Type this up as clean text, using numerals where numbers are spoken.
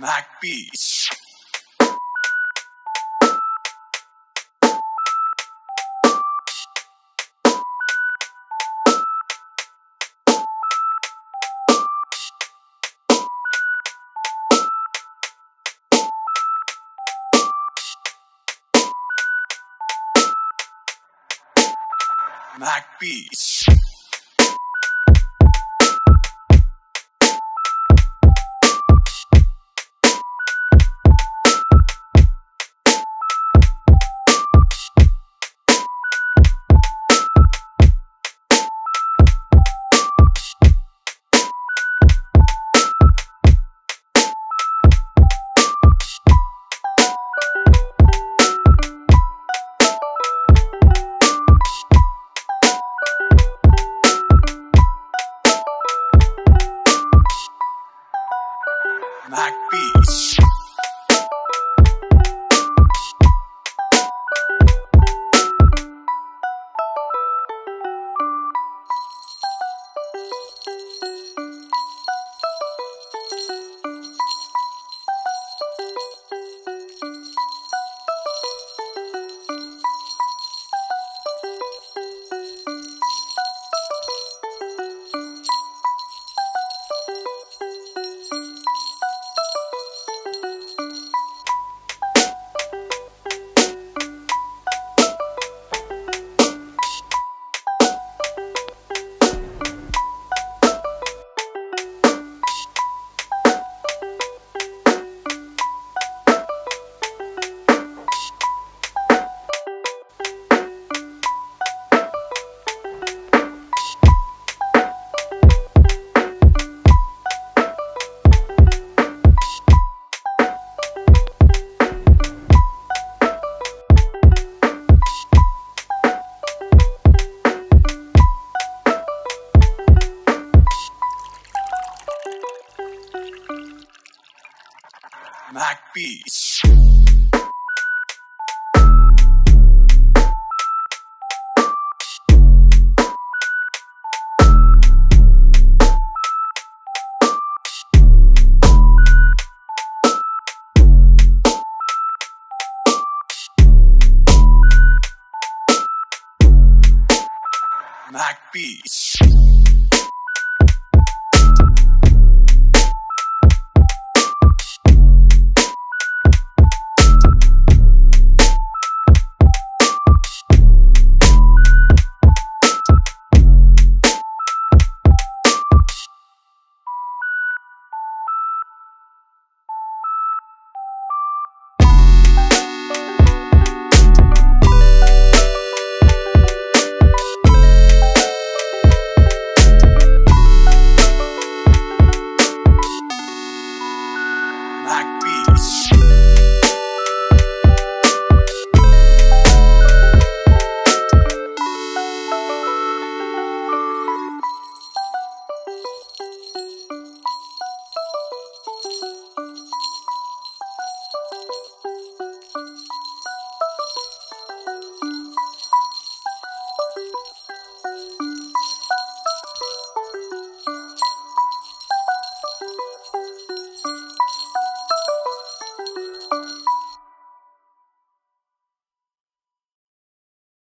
Mack Beats. Mack Beats. Mack Beats. Mack Beats. Mack Beats.